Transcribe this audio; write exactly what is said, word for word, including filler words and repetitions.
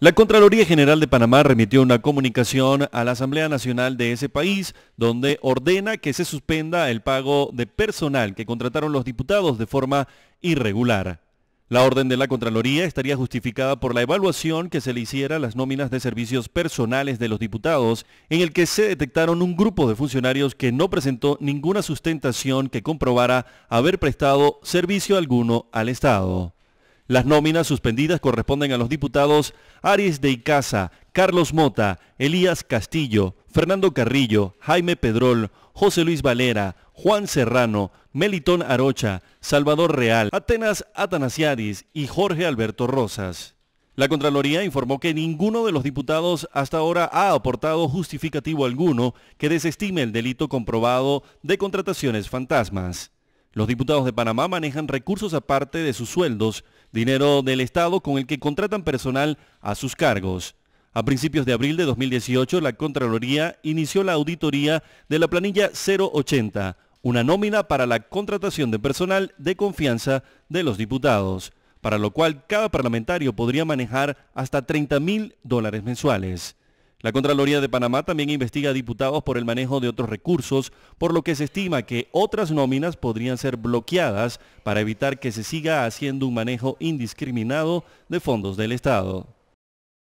La Contraloría General de Panamá remitió una comunicación a la Asamblea Nacional de ese país, donde ordena que se suspenda el pago de personal que contrataron los diputados de forma irregular. La orden de la Contraloría estaría justificada por la evaluación que se le hiciera a las nóminas de servicios personales de los diputados, en el que se detectaron un grupo de funcionarios que no presentó ninguna sustentación que comprobara haber prestado servicio alguno al Estado. Las nóminas suspendidas corresponden a los diputados Aries de Icaza, Carlos Mota, Elías Castillo, Fernando Carrillo, Jaime Pedrol, José Luis Valera, Juan Serrano, Melitón Arocha, Salvador Real, Atenas Atanasiaris y Jorge Alberto Rosas. La Contraloría informó que ninguno de los diputados hasta ahora ha aportado justificativo alguno que desestime el delito comprobado de contrataciones fantasmas. Los diputados de Panamá manejan recursos aparte de sus sueldos, dinero del Estado con el que contratan personal a sus cargos. A principios de abril de dos mil dieciocho, la Contraloría inició la auditoría de la planilla cero ochenta, una nómina para la contratación de personal de confianza de los diputados, para lo cual cada parlamentario podría manejar hasta treinta mil dólares mensuales. La Contraloría de Panamá también investiga diputados por el manejo de otros recursos, por lo que se estima que otras nóminas podrían ser bloqueadas para evitar que se siga haciendo un manejo indiscriminado de fondos del Estado.